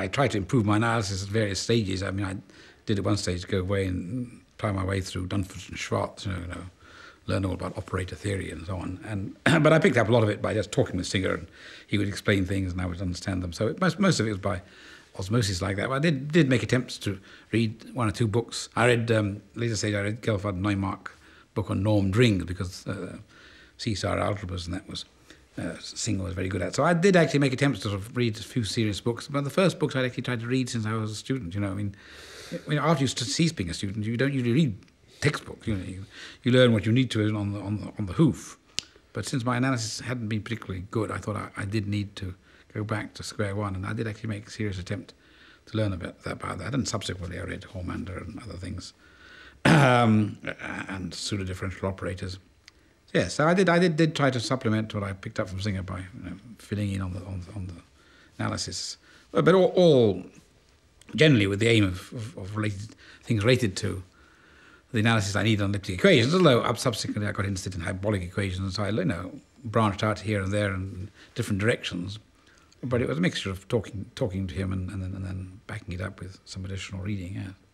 I try to improve my analysis at various stages. I mean, I did at one stage go away and plough my way through Dunford and Schwartz, you know, learn all about operator theory and so on. But I picked up a lot of it by just talking with Singer, and he would explain things and I would understand them. So most of it was by osmosis like that. But I did make attempts to read one or two books. I read, later stage, I read Gelfand Neumark, book on normed rings, because C*-algebras and that was Singer was very good at. So I did actually make attempts to sort of read a few serious books, but the first books I'd actually tried to read since I was a student, you know. I mean, after you cease being a student, you don't usually read textbooks, you know. You learn what you need to on the hoof. But since my analysis hadn't been particularly good, I thought I did need to go back to square one, and I did actually make a serious attempt to learn about that. And subsequently I read Hörmander and other things, and pseudo-differential operators. Yes, yeah, so I did try to supplement what I picked up from Singer by, you know, filling in on the analysis, but all generally with the aim of related things related to the analysis I need on elliptic equations. Although subsequently I got interested in hyperbolic equations, so I, you know, branched out here and there in different directions. But it was a mixture of talking to him and then backing it up with some additional reading. Yeah.